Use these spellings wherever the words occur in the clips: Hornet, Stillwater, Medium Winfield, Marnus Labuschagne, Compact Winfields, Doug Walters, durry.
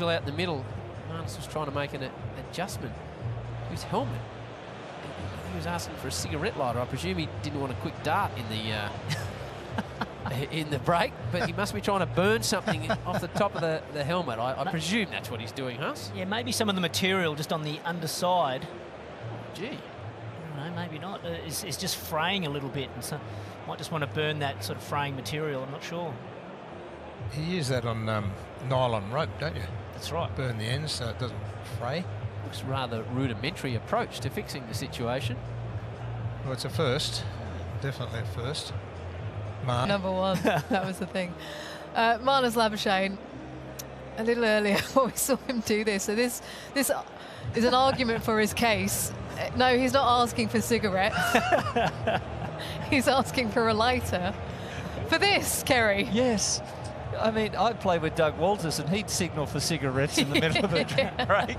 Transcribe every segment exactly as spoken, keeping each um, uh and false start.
unusual out in the middle. Marnus was trying to make an adjustment to his helmet. He was asking for a cigarette lighter. I presume he didn't want a quick dart in the uh, in the break, but he must be trying to burn something off the top of the, the helmet. I, I presume that's what he's doing, Huss. Yeah, maybe some of the material just on the underside. Gee. I don't know, maybe not. It's, it's just fraying a little bit, and so might just want to burn that sort of fraying material. I'm not sure. You use that on um, nylon rope, don't you? That's right. Burn the ends so it doesn't fray. Looks rather rudimentary approach to fixing the situation. Well, it's a first. Definitely a first. Marn. Number one. That was the thing. Uh, Marnus Labuschagne, a little earlier, we saw him do this. So this this is an argument for his case. No, he's not asking for cigarettes. He's asking for a lighter. For this, Kerry. Yes. I mean, I play with Doug Walters and he'd signal for cigarettes in the middle of a break.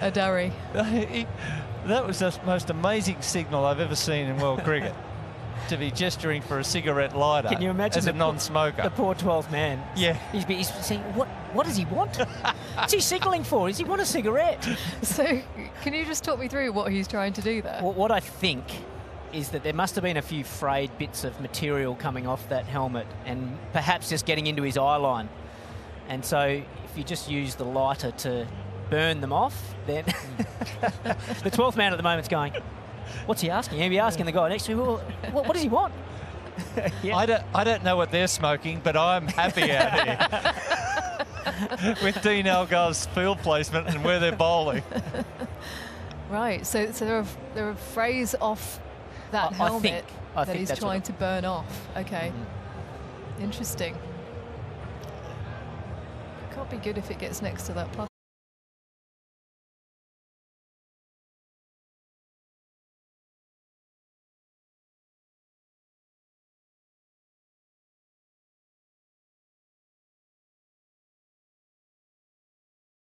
A durry. He, that was the most amazing signal I've ever seen in world cricket, to be gesturing for a cigarette lighter. Can you imagine as a non-smoker? The poor twelfth man. Yeah. He's, he's saying, what, what does he want? What's he signalling for? Does he want a cigarette? So can you just talk me through what he's trying to do there? Well, what I think is that there must have been a few frayed bits of material coming off that helmet and perhaps just getting into his eye line. And so if you just use the lighter to burn them off, then the twelfth man at the moment's going, what's he asking? He'll be asking the guy next to him, well, what, what does he want? Yeah. I, don't, I don't know what they're smoking, but I'm happy out here. With Dean Algarve's field placement and where they're bowling. Right, so, so there are, there are frays off that I, helmet I think, I that think he's trying to burn off. Okay. Mm-hmm. Interesting. Can't be good if it gets next to that plastic.